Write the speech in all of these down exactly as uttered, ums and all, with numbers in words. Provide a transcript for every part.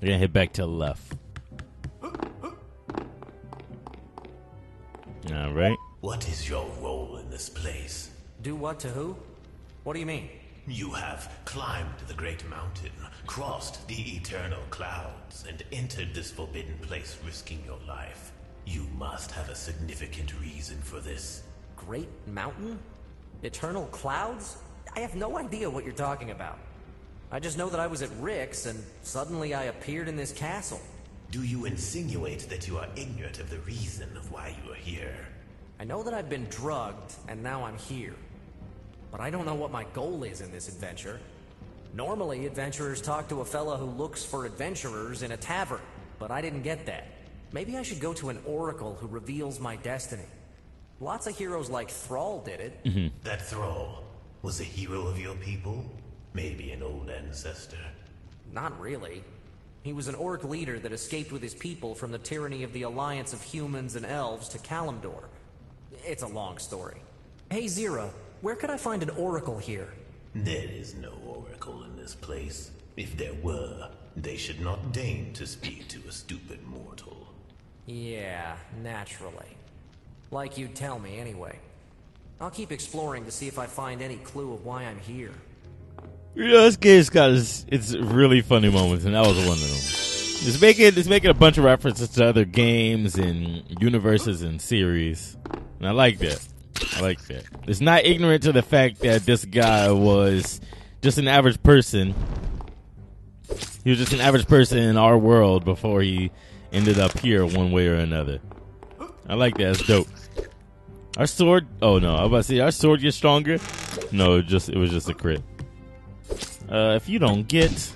We're gonna head back to the left. All right. What is your role in this place? Do what to who? What do you mean? You have climbed the great mountain, crossed the eternal clouds, and entered this forbidden place risking your life. You must have a significant reason for this. Great mountain? Eternal clouds? I have no idea what you're talking about. I just know that I was at Rick's, and suddenly I appeared in this castle. Do you insinuate that you are ignorant of the reason of why you are here? I know that I've been drugged, and now I'm here. But I don't know what my goal is in this adventure. Normally, adventurers talk to a fella who looks for adventurers in a tavern, but I didn't get that. Maybe I should go to an oracle who reveals my destiny. Lots of heroes like Thrall did it. Mm-hmm. That Thrall was a hero of your people? Maybe an old ancestor? Not really. He was an orc leader that escaped with his people from the tyranny of the Alliance of Humans and Elves to Kalimdor. It's a long story. Hey, Zira, where could I find an oracle here? There is no oracle in this place. If there were, they should not deign to speak to a stupid mortal. Yeah, naturally. Like you'd tell me, anyway. I'll keep exploring to see if I find any clue of why I'm here. You know, this game's got its, its really funny moments, and that was one of them. It's making, it's making a bunch of references to other games and universes and series. And I like that. I like that. It's not ignorant to the fact that this guy was just an average person. He was just an average person in our world before he ended up here one way or another. I like that. It's dope. Our sword... Oh, no. I was about to say, our sword gets stronger? No, it, just, it was just a crit. Uh, if you don't get...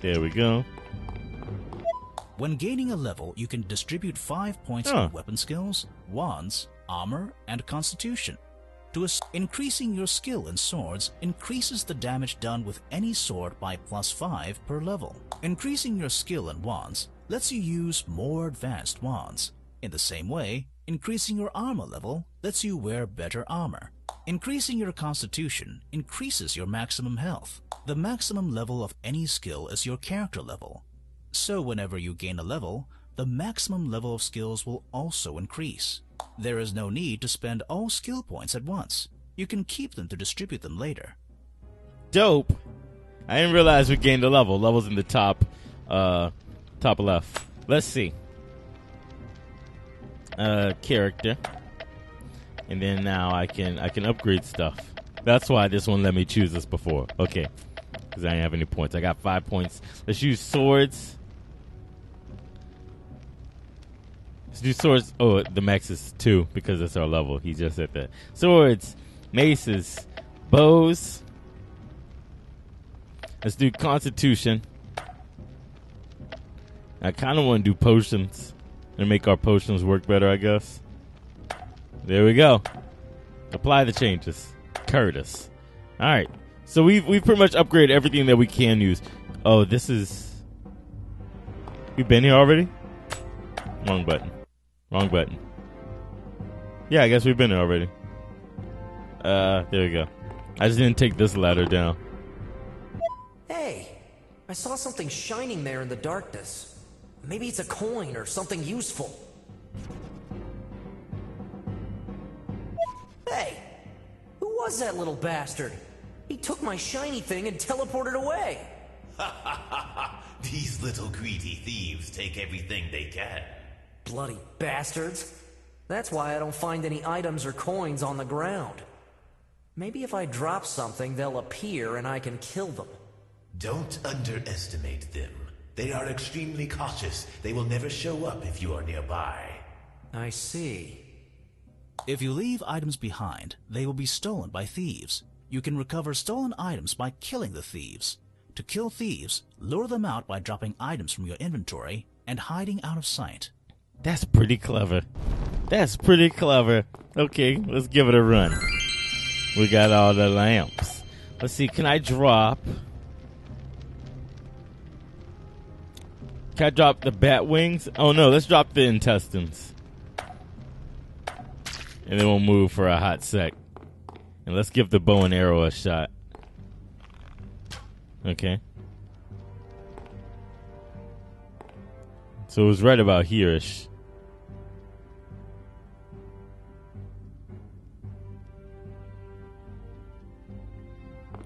There we go. When gaining a level, you can distribute five points huh. to weapon skills, wands, armor, and constitution. To increasing your skill in swords increases the damage done with any sword by plus five per level. Increasing your skill in wands lets you use more advanced wands. In the same way, increasing your armor level lets you wear better armor. Increasing your constitution increases your maximum health. The maximum level of any skill is your character level. So whenever you gain a level, the maximum level of skills will also increase. There is no need to spend all skill points at once. You can keep them to distribute them later. Dope. I didn't realize we gained a level. Level's in the top, uh, top left. Let's see. Uh, character. And then now I can I can upgrade stuff. That's why this one let me choose this before. Okay. Because I didn't have any points. I got five points. Let's use swords. Let's do swords. Oh, the max is two because that's our level. He just said that. Swords, maces, bows. Let's do constitution. I kind of want to do potions and make our potions work better, I guess. There we go. Apply the changes. Curtis. All right. So we've, we've pretty much upgraded everything that we can use. Oh, this is... We've been here already? Wrong button. Wrong button. Yeah, I guess we've been here already. Uh, there we go. I just didn't take this ladder down. Hey! I saw something shining there in the darkness. Maybe it's a coin or something useful. Hey! Who was that little bastard? He took my shiny thing and teleported away! Ha ha ha ha! These little greedy thieves take everything they can. Bloody bastards! That's why I don't find any items or coins on the ground. Maybe if I drop something, they'll appear and I can kill them. Don't underestimate them. They are extremely cautious. They will never show up if you are nearby. I see. If you leave items behind, they will be stolen by thieves. You can recover stolen items by killing the thieves. To kill thieves, lure them out by dropping items from your inventory and hiding out of sight. That's pretty clever. That's pretty clever. Okay, let's give it a run. We got all the lamps. Let's see, can I drop... Can I drop the bat wings? Oh no, let's drop the intestines. And then we'll move for a hot sec. And let's give the bow and arrow a shot. Okay. So it was right about here-ish.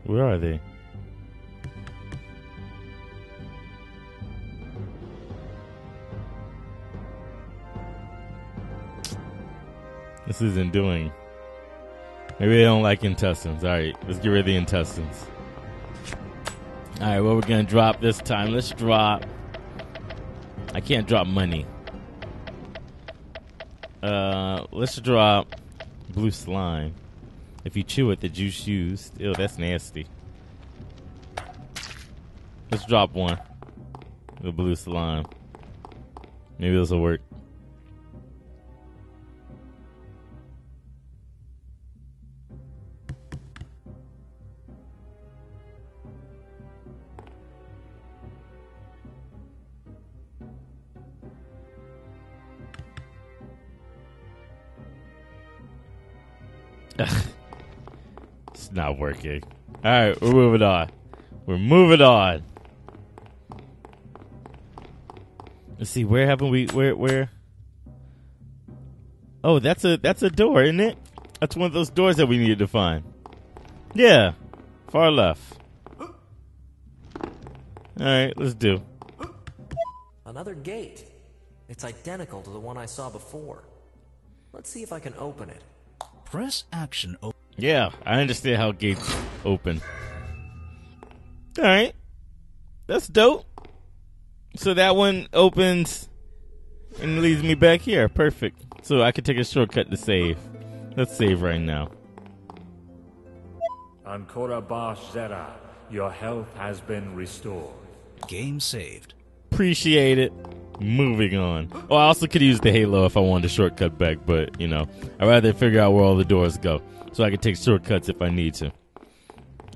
Where are they? This isn't doing. Maybe they don't like intestines. Alright, let's get rid of the intestines. Alright, what we're gonna drop this time? Let's drop... I can't drop money. Uh, let's drop blue slime. If you chew it, the juice used. Ew, that's nasty. Let's drop one. The blue slime. Maybe this will work. It's not working. Alright, we're moving on. We're moving on. Let's see, where haven't we where where Oh, that's a that's a door, isn't it? That's one of those doors that we needed to find. Yeah. Far left. Alright, let's do. Another gate. It's identical to the one I saw before. Let's see if I can open it. Press action open. Yeah, I understand how gates open. Alright. That's dope. So that one opens and leads me back here. Perfect. So I can take a shortcut to save. Let's save right now. Ancora Bash Zera, your health has been restored. Game saved. Appreciate it. Moving on. Oh, I also could use the halo if I wanted a shortcut back, but, you know, I'd rather figure out where all the doors go so I can take shortcuts if I need to.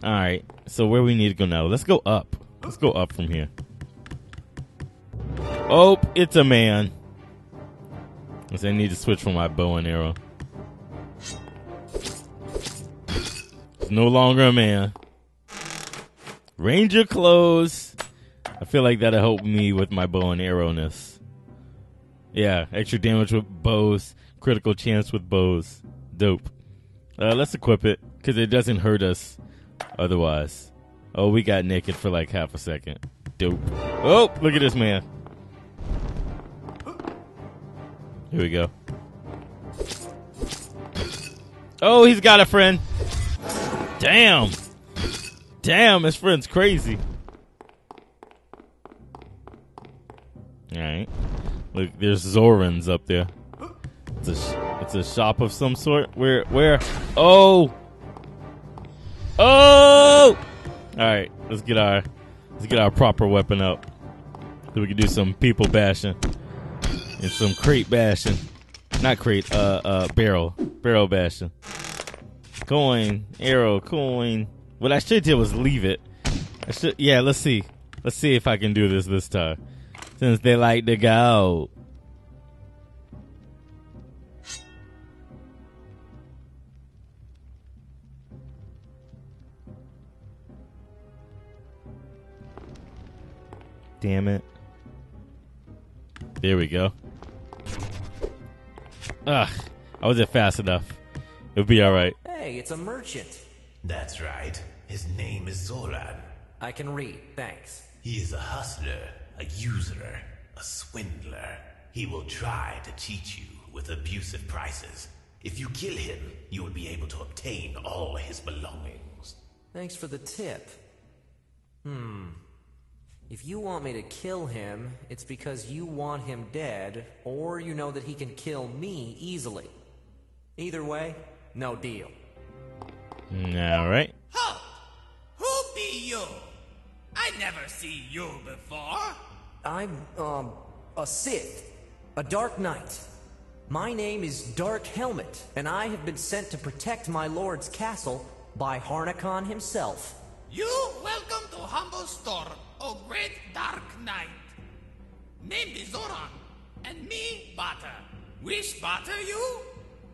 Alright, so where we need to go now? Let's go up. Let's go up from here. Oh, it's a man. I need to switch from my bow and arrow. It's no longer a man. Ranger clothes. I feel like that'll help me with my bow and arrowness. Yeah, extra damage with bows, critical chance with bows. Dope. Uh, let's equip it, because it doesn't hurt us otherwise. Oh, we got naked for like half a second. Dope. Oh, look at this man. Here we go. Oh, he's got a friend. Damn. Damn, his friend's crazy. Alright. Look, there's Zoran's up there. It's a, sh it's a shop of some sort. Where? Where? Oh! Oh! Alright, let's get our let's get our proper weapon up. So we can do some people bashing. And some crate bashing. Not crate, uh, uh, barrel. Barrel bashing. Coin, arrow, coin. What I should do was leave it. I should, yeah, let's see. Let's see if I can do this this time. Since they like to go. Damn it. There we go. Ugh. I wasn't fast enough. It'll be alright. Hey, it's a merchant. That's right. His name is Zoran. I can read, thanks. He is a hustler. A usurer, a swindler. He will try to cheat you with abusive prices. If you kill him, you will be able to obtain all his belongings. Thanks for the tip. Hmm. If you want me to kill him, it's because you want him dead, or you know that he can kill me easily. Either way, no deal. Alright. Ho! Who be you? I never see you before. I'm, um, a Sith. A Dark Knight. My name is Dark Helmet, and I have been sent to protect my lord's castle by Harnakon himself. You welcome to humble store, O great Dark Knight. Name is Zoran, and me butter. Wish butter you?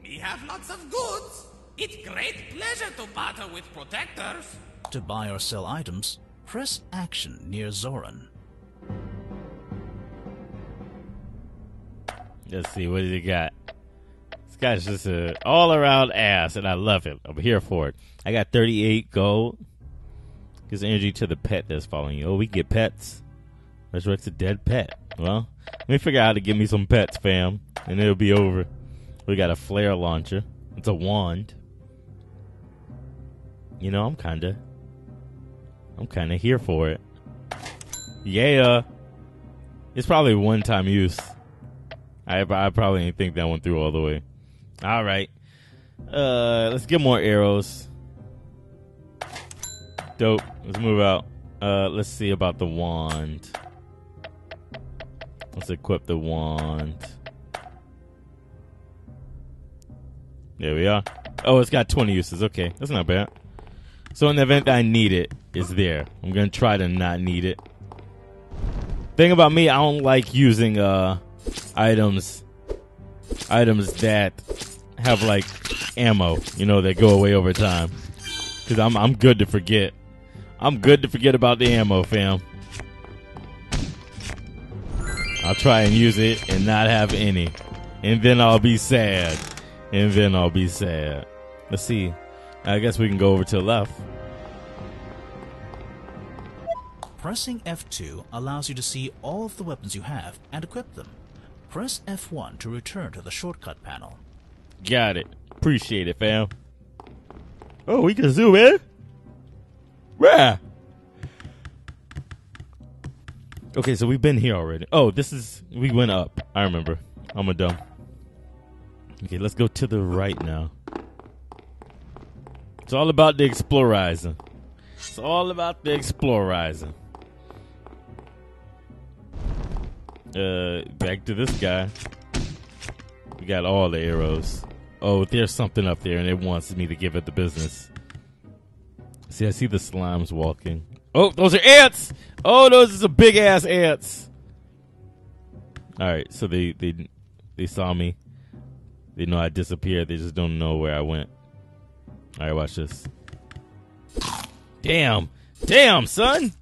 Me have lots of goods. It's great pleasure to butter with protectors. To buy or sell items, press action near Zoran. Let's see, what does he got? This guy's just an all-around ass, and I love him. I'm here for it. I got thirty-eight gold. Gives energy to the pet that's following you. Oh, we get pets. Resurrects a dead pet. Well, let me figure out how to give me some pets, fam, and it'll be over. We got a flare launcher. It's a wand. You know, I'm kinda... I'm kinda here for it. Yeah! It's probably one-time use. I, I probably didn't think that one through all the way. Alright. Uh, let's get more arrows. Dope. Let's move out. Uh, let's see about the wand. Let's equip the wand. There we are. Oh, it's got twenty uses. Okay, that's not bad. So in the event that I need it, it's there. I'm going to try to not need it. Thing about me, I don't like using uh, items items that have, like, ammo, you know, that go away over time. Because I'm, I'm good to forget. I'm good to forget about the ammo, fam. I'll try and use it and not have any. And then I'll be sad. And then I'll be sad. Let's see. I guess we can go over to the left. Pressing F two allows you to see all of the weapons you have and equip them. Press F one to return to the shortcut panel. Got it. Appreciate it, fam. Oh, we can zoom in? Yeah. Okay, so we've been here already. Oh, this is... We went up. I remember. I'm a dumb. Okay, let's go to the right now. It's all about the Explorizer. It's all about the Explorizer. Uh, back to this guy. We got all the arrows. Oh, there's something up there, and it wants me to give it the business. See, I see the slimes walking. Oh, those are ants! Oh, those are big-ass ants. All right, so they they they saw me. They know I disappeared. They just don't know where I went. All right, watch this. Damn. Damn, son.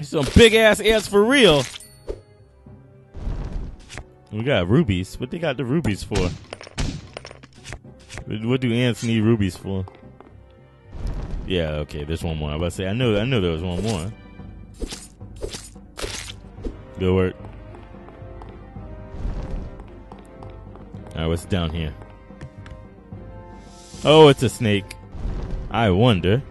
Some big-ass ants for real. We got rubies. What they got the rubies for? What do ants need rubies for? Yeah, okay, there's one more. I was about to say, I know, I know there was one more. Good work. All right, what's down here? Oh, it's a snake. I wonder.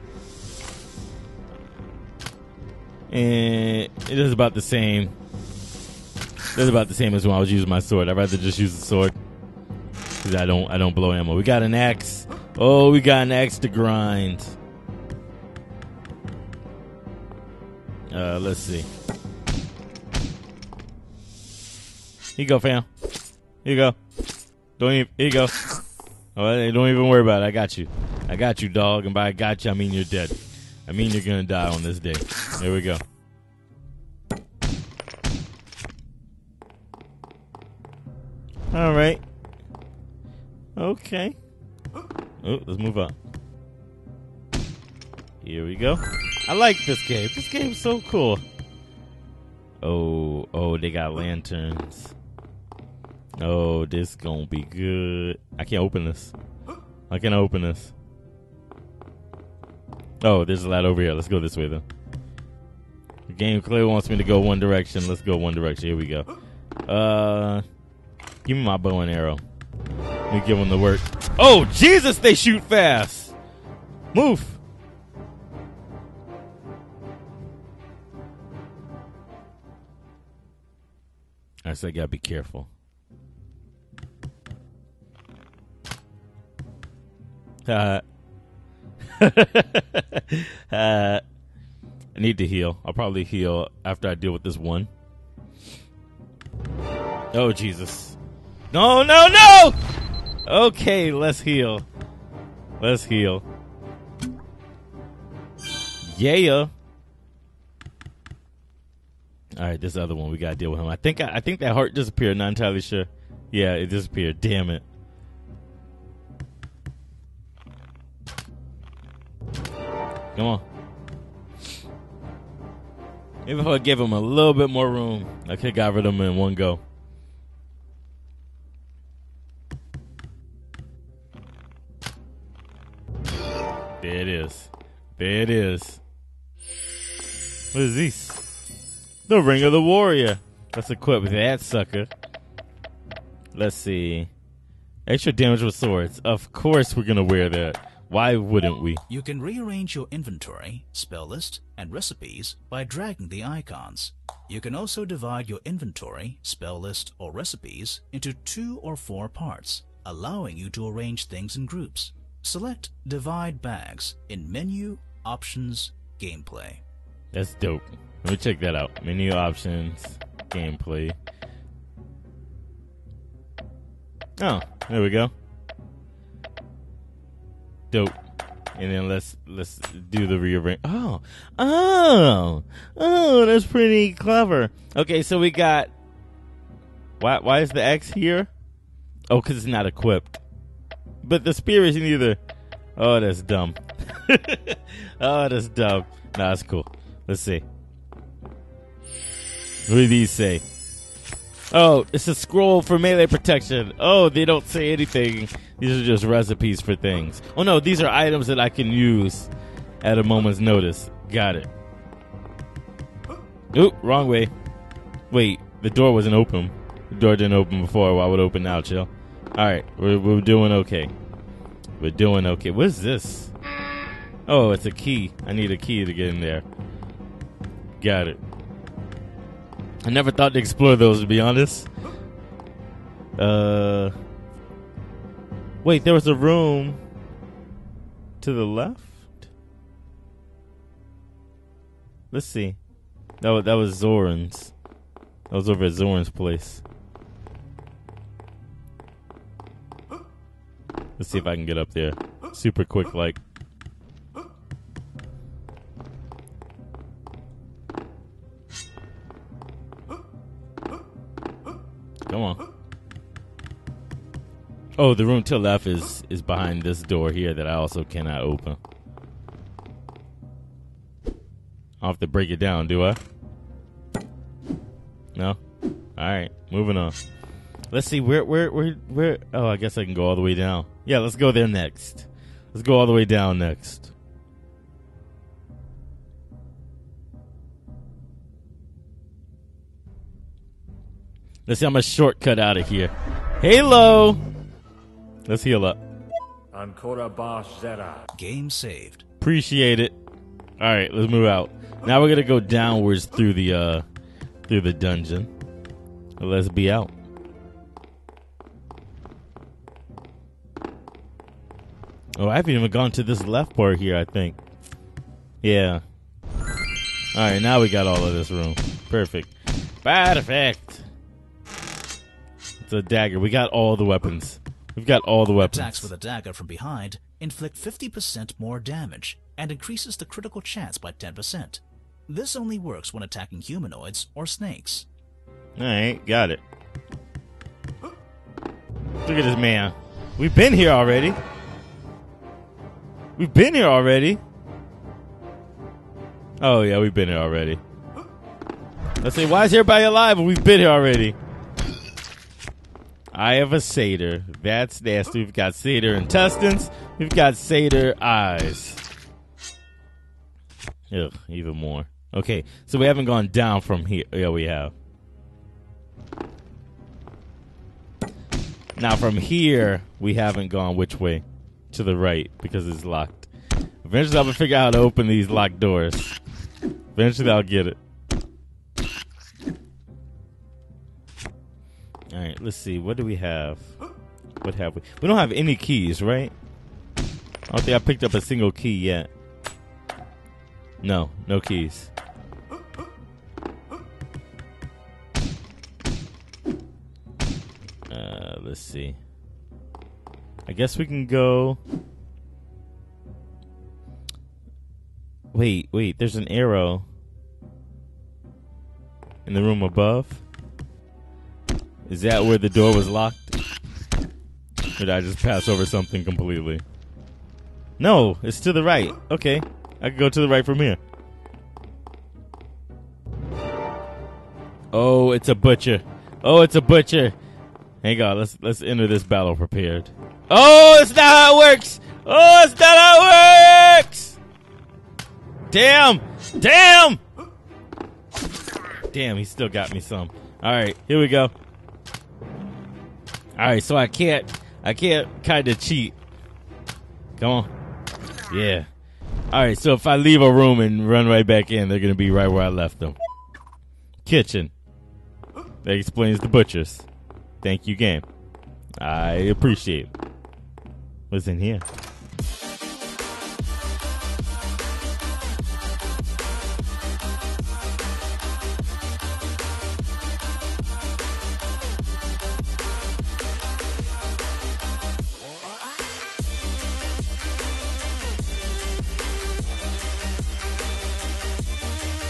And it is about the same. It is about the same as when I was using my sword. I'd rather just use the sword because I don't, I don't blow ammo. We got an axe. Oh, we got an axe to grind. Uh, let's see. Here you go, fam. Here you go. Don't even, here you go. Oh, don't even worry about it. I got you. I got you, dog. And by I got you, I mean you're dead. I mean you're going to die on this day. Here we go. All right. Okay. Oh, let's move on. Here we go. I like this game. This game's so cool. Oh, oh, they got lanterns. Oh, this gonna be good. I can't open this. I can't open this. Oh, there's a lot over here. Let's go this way, though. The game clearly wants me to go one direction. Let's go one direction. Here we go. Uh, give me my bow and arrow. Let me give them the work. Oh, Jesus, they shoot fast. Move. I said I gotta be careful. Uh, uh, I need to heal. I'll probably heal after I deal with this one. Oh, Jesus. No, no, no! Okay, let's heal. Let's heal. Yeah. Alright, this other one. We gotta deal with him. I think I, I think that heart disappeared. Not entirely sure. Yeah, it disappeared. Damn it. Come on. Even if I gave him a little bit more room, I could have got rid of him in one go. is. There it is. What is this? The Ring of the Warrior. Let's equip that sucker. Let's see. Extra damage with swords. Of course we're going to wear that. Why wouldn't we? You can rearrange your inventory, spell list, and recipes by dragging the icons. You can also divide your inventory, spell list, or recipes into two or four parts, allowing you to arrange things in groups. Select Divide Bags in Menu, Options, Gameplay. That's dope. Let me check that out. Menu, Options, Gameplay. Oh, there we go. Dope. And then let's let's do the rearrange. Oh, oh, oh! That's pretty clever. Okay, so we got. Why why is the axe here? Oh, because it's not equipped. But the spear isn't either. Oh, that's dumb. Oh, that's dumb. Nah, that's cool. Let's see. What do these say? Oh, it's a scroll for melee protection. Oh, they don't say anything. These are just recipes for things. Oh, no, these are items that I can use at a moment's notice. Got it. Oop, wrong way. Wait, the door wasn't open. The door didn't open before. Why would it open now, chill? All right, we're, we're doing okay. We're doing okay. What is this? Oh, it's a key. I need a key to get in there. Got it. I never thought to explore those, to be honest. Uh, wait, there was a room to the left? Let's see. That was, that was Zoran's. That was over at Zoran's place. Let's see if I can get up there. Super quick, like. Come on. Oh, the room to the left is, is behind this door here that I also cannot open. I'll have to break it down, do I? No? Alright, moving on. Let's see, where, where, where, where? Oh, I guess I can go all the way down. Yeah, let's go there next. Let's go all the way down next. Let's see, I'm a shortcut out of here. Halo! Let's heal up. Game saved. Appreciate it. Alright, let's move out. Now we're gonna go downwards through the uh through the dungeon. Let's be out. Oh, I haven't even gone to this left part here, I think. Yeah. Alright, now we got all of this room. Perfect. Bad effect. It's a dagger. We got all the weapons. We've got all the weapons. Attacks with a dagger from behind inflict fifty percent more damage and increases the critical chance by ten percent. This only works when attacking humanoids or snakes. Alright, got it. Look at this man. We've been here already. We've been here already. Oh yeah, we've been here already. Let's say, why is everybody alive when we've been here already? I have a satyr. That's nasty. We've got satyr intestines. We've got satyr eyes. Ugh, even more. Okay, so we haven't gone down from here. Yeah, we have. Now from here, we haven't gone which way? To the right, because it's locked. Eventually, I'll figure out how to open these locked doors. Eventually, I'll get it. All right, let's see. What do we have? What have we? We don't have any keys, right? I don't think I picked up a single key yet. No, no keys. Uh, let's see. I guess we can go... Wait, wait. There's an arrow in the room above. Is that where the door was locked? Or did I just pass over something completely? No, it's to the right. Okay, I can go to the right from here. Oh, it's a butcher. Oh, it's a butcher. Hang on, let's let's enter this battle prepared. Oh, it's not how it works. Oh, it's not how it works. Damn! Damn! Damn, he still got me some. Alright, here we go. Alright, so I can't... I can't kind of cheat. Come on. Yeah. Alright, so if I leave a room and run right back in, they're going to be right where I left them. Kitchen. That explains the butchers. Thank you, game. I appreciate it. What's in here?